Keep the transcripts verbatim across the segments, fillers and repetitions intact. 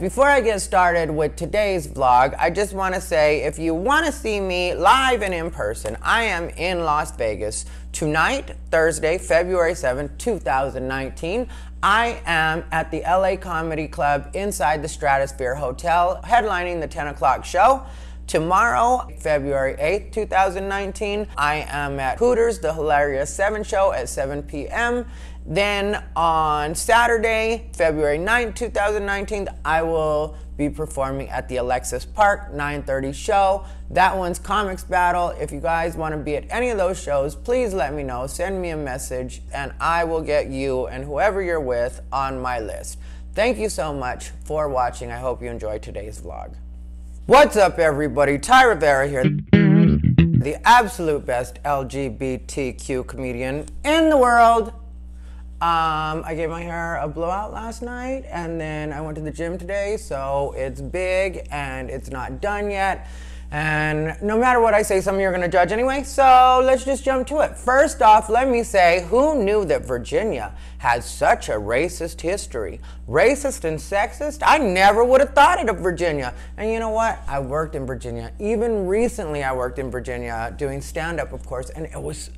Before I get started with today's vlog, I just want to say if you want to see me live and in person, I am in Las Vegas tonight, Thursday, February seventh, two thousand nineteen. I am at the L A Comedy Club inside the Stratosphere Hotel, headlining the ten o'clock show. Tomorrow, February eighth, two thousand nineteen, I am at Hooters, the Hilarious seven show at seven p m Then on Saturday, February ninth, two thousand nineteen, I will be performing at the Alexis Park nine thirty show. That one's Comics Battle. If you guys want to be at any of those shows, please let me know. Send me a message and I will get you and whoever you're with on my list. Thank you so much for watching. I hope you enjoyed today's vlog. What's up, everybody? Thai Rivera here, the absolute best L G B T Q comedian in the world. Um, I gave my hair a blowout last night, and then I went to the gym today, so it's big and it's not done yet. And no matter what I say, some of you are going to judge anyway, so let's just jump to it. First off, let me say, who knew that Virginia has such a racist history? Racist and sexist? I never would have thought it of Virginia. And you know what? I worked in Virginia. Even recently, I worked in Virginia doing stand-up, of course, and it was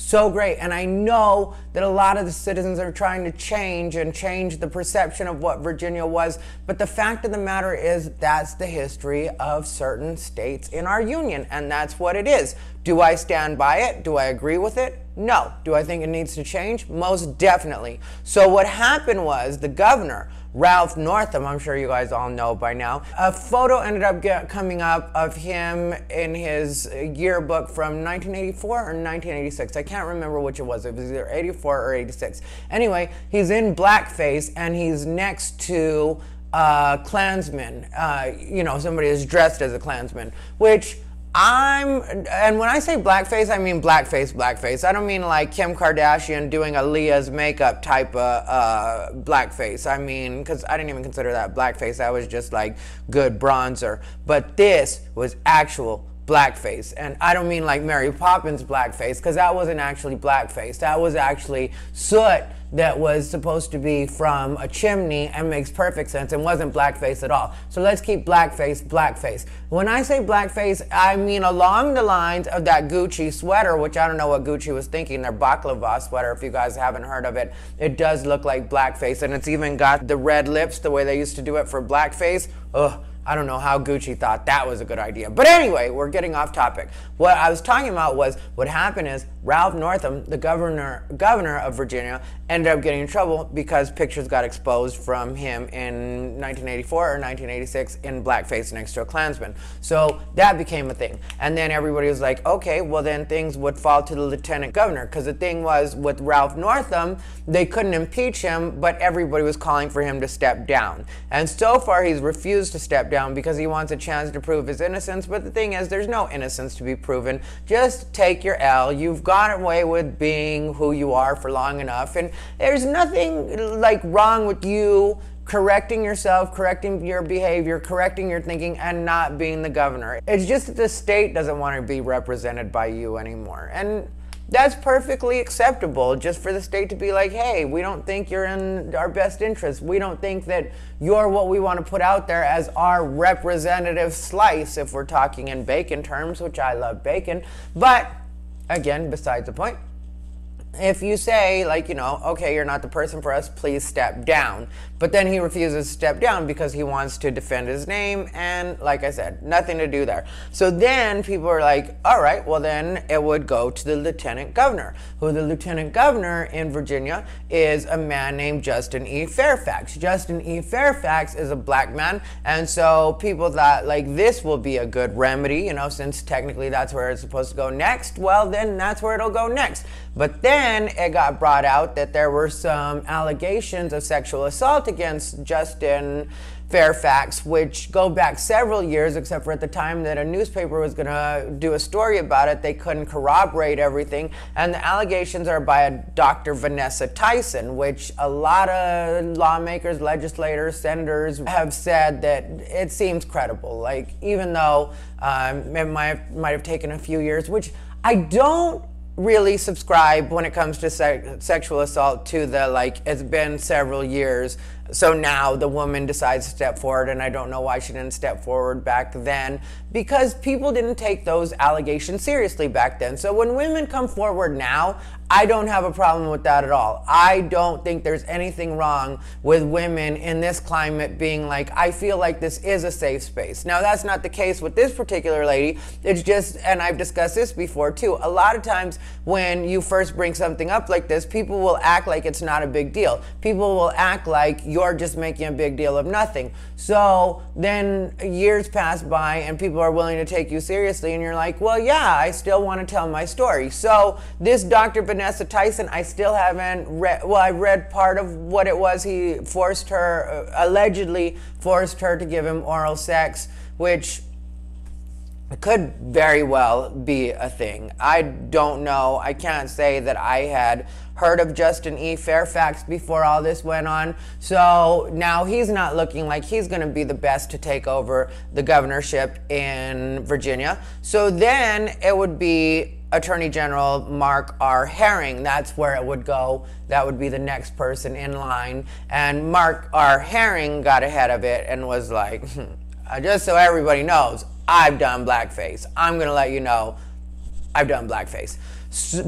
so great. And I know that a lot of the citizens are trying to change and change the perception of what Virginia was. But the fact of the matter is that's the history of certain states in our union. And that's what it is. Do I stand by it? Do I agree with it? No. Do I think it needs to change? Most definitely. So what happened was the governor, Ralph Northam, I'm sure you guys all know by now, a photo ended up get, coming up of him in his yearbook from nineteen eighty-four or nineteen eighty-six. I can't remember which it was. It was either eighty-four or eighty-six. Anyway, he's in blackface and he's next to uh, Klansmen. Uh, you know, somebody is dressed as a Klansman, which I'm, and when I say blackface, I mean blackface, blackface. I don't mean like Kim Kardashian doing Aaliyah's makeup type of uh, blackface. I mean, because I didn't even consider that blackface. That was just like good bronzer. But this was actual blackface. And I don't mean like Mary Poppins blackface, because that wasn't actually blackface. That was actually soot that was supposed to be from a chimney and makes perfect sense and wasn't blackface at all. So let's keep blackface, blackface. When I say blackface, I mean along the lines of that Gucci sweater, which I don't know what Gucci was thinking, their baklava sweater, if you guys haven't heard of it. It does look like blackface, and it's even got the red lips the way they used to do it for blackface. Ugh. I don't know how Gucci thought that was a good idea. But anyway, we're getting off topic. What I was talking about was what happened is Ralph Northam, the governor governor of Virginia, ended up getting in trouble because pictures got exposed from him in nineteen eighty-four or nineteen eighty-six in blackface next to a Klansman. So that became a thing. And then everybody was like, okay, well then things would fall to the lieutenant governor, because the thing was with Ralph Northam, they couldn't impeach him, but everybody was calling for him to step down. And so far he's refused to step down because he wants a chance to prove his innocence. But the thing is, there's no innocence to be proven. Just take your L. You've gotten away with being who you are for long enough, and there's nothing like wrong with you correcting yourself, correcting your behavior, correcting your thinking, and not being the governor. It's just that the state doesn't want to be represented by you anymore, and that's perfectly acceptable, just for the state to be like, hey, we don't think you're in our best interest. We don't think that you're what we want to put out there as our representative slice, if we're talking in bacon terms, which I love bacon. But again, besides the point, if you say like, you know, okay, you're not the person for us, please step down. But then he refuses to step down because he wants to defend his name. And like I said, nothing to do there. So then people are like, all right, well then it would go to the lieutenant governor, who the lieutenant governor in Virginia is a man named Justin E. Fairfax. Justin E. Fairfax is a black man. And so people thought like this will be a good remedy, you know, since technically that's where it's supposed to go next. Well, then that's where it'll go next. But then Then it got brought out that there were some allegations of sexual assault against Justin Fairfax, which go back several years, except for at the time that a newspaper was going to do a story about it, they couldn't corroborate everything. And the allegations are by Doctor Vanessa Tyson, which a lot of lawmakers, legislators, senators have said that it seems credible. Like, even though um, it might, might have taken a few years, which I don't really subscribe when it comes to se sexual assault to the, like, it's been several years So now the woman decides to step forward, and I don't know why she didn't step forward back then, because people didn't take those allegations seriously back then. So when women come forward now, I don't have a problem with that at all. I don't think there's anything wrong with women in this climate being like, I feel like this is a safe space. Now, that's not the case with this particular lady. It's just, and I've discussed this before too, a lot of times when you first bring something up like this, people will act like it's not a big deal. People will act like you're just making a big deal of nothing. So then years pass by and people are willing to take you seriously, and you're like, well, yeah, I still want to tell my story. So this Doctor Vanessa Tyson, I still haven't read, well, I read part of what it was he forced her, allegedly forced her to give him oral sex, which could very well be a thing. I don't know. I can't say that I had heard of Justin E. Fairfax before all this went on. So now he's not looking like he's going to be the best to take over the governorship in Virginia. So then it would be Attorney General Mark R. Herring. That's where it would go. That would be the next person in line. And Mark R. Herring got ahead of it and was like, just so everybody knows, I've done blackface. I'm going to let you know I've done blackface.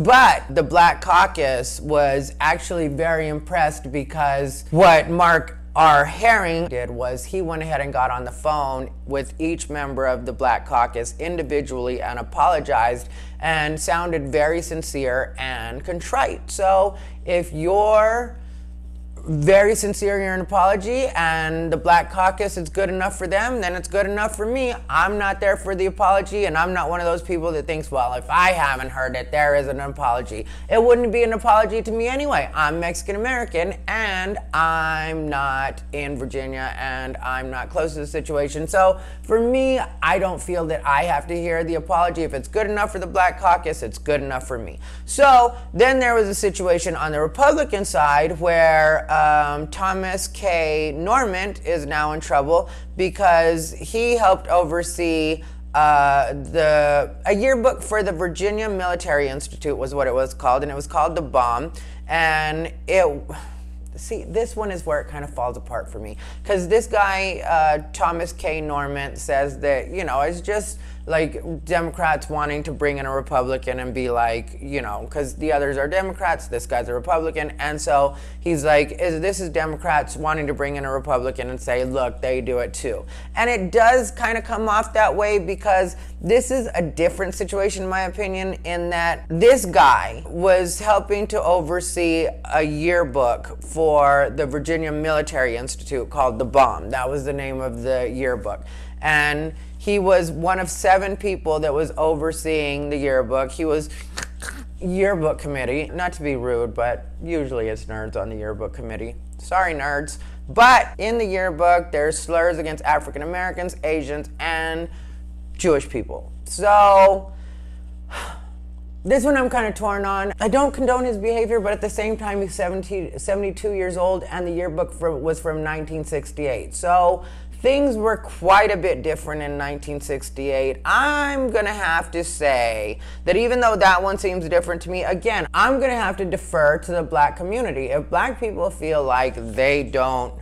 But the Black Caucus was actually very impressed, because what Mark R. Herring did was he went ahead and got on the phone with each member of the Black Caucus individually and apologized and sounded very sincere and contrite. So if you're very sincere in an apology and the Black Caucus is good enough for them, then it's good enough for me. I'm not there for the apology, and I'm not one of those people that thinks, well, if I haven't heard it, there is an apology. It wouldn't be an apology to me anyway. I'm Mexican American, and I'm not in Virginia, and I'm not close to the situation. So for me, I don't feel that I have to hear the apology. If it's good enough for the Black Caucus, it's good enough for me. So then there was a situation on the Republican side where Um, Thomas K. Norment is now in trouble because he helped oversee uh, the a yearbook for the Virginia Military Institute, was what it was called, and it was called The Bomb. And it, see, this one is where it kind of falls apart for me, because this guy, uh, Thomas K. Norment, says that, you know, it's just like Democrats wanting to bring in a Republican and be like, you know, because the others are Democrats, this guy's a Republican. And so he's like, is, this is Democrats wanting to bring in a Republican and say, look, they do it too. And it does kind of come off that way, because this is a different situation, in my opinion, in that this guy was helping to oversee a yearbook for the Virginia Military Institute called The Bomb. That was the name of the yearbook. And he was one of seven people that was overseeing the yearbook. He was yearbook committee. Not to be rude, but usually it's nerds on the yearbook committee. Sorry, nerds. But in the yearbook, there's slurs against African Americans, Asians, and Jewish people. So this one I'm kind of torn on. I don't condone his behavior, but at the same time, he's seventy, seventy-two years old, and the yearbook from, was from nineteen sixty-eight. So things were quite a bit different in nineteen sixty-eight. I'm gonna have to say that even though that one seems different to me, again, I'm gonna have to defer to the Black community. If Black people feel like they don't,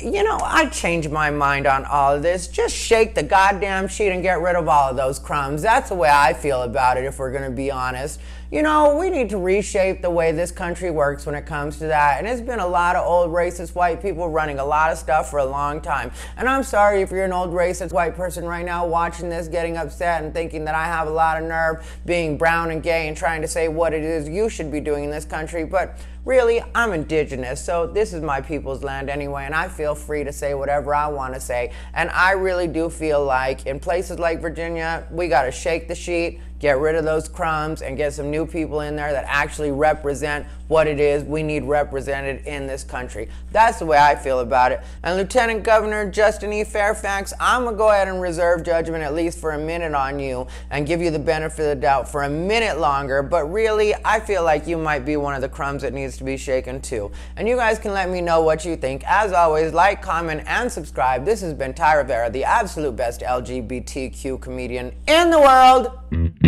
you know, I changed my mind on all of this, just shake the goddamn sheet and get rid of all of those crumbs. That's the way I feel about it, if we're gonna be honest. You know, we need to reshape the way this country works when it comes to that. And it's been a lot of old racist white people running a lot of stuff for a long time. And I'm sorry if you're an old racist white person right now watching this, getting upset and thinking that I have a lot of nerve being brown and gay and trying to say what it is you should be doing in this country. But really, I'm indigenous, so this is my people's land anyway, and I feel free to say whatever I want to say. And I really do feel like in places like Virginia, we got to shake the sheet, get rid of those crumbs, and get some new people in there that actually represent what it is we need represented in this country. That's the way I feel about it. And Lieutenant Governor Justin E. Fairfax, I'm going to go ahead and reserve judgment at least for a minute on you and give you the benefit of the doubt for a minute longer. But really, I feel like you might be one of the crumbs that needs to be shaken too. And you guys can let me know what you think. As always, like, comment, and subscribe. This has been Thai Rivera, the absolute best L G B T Q comedian in the world.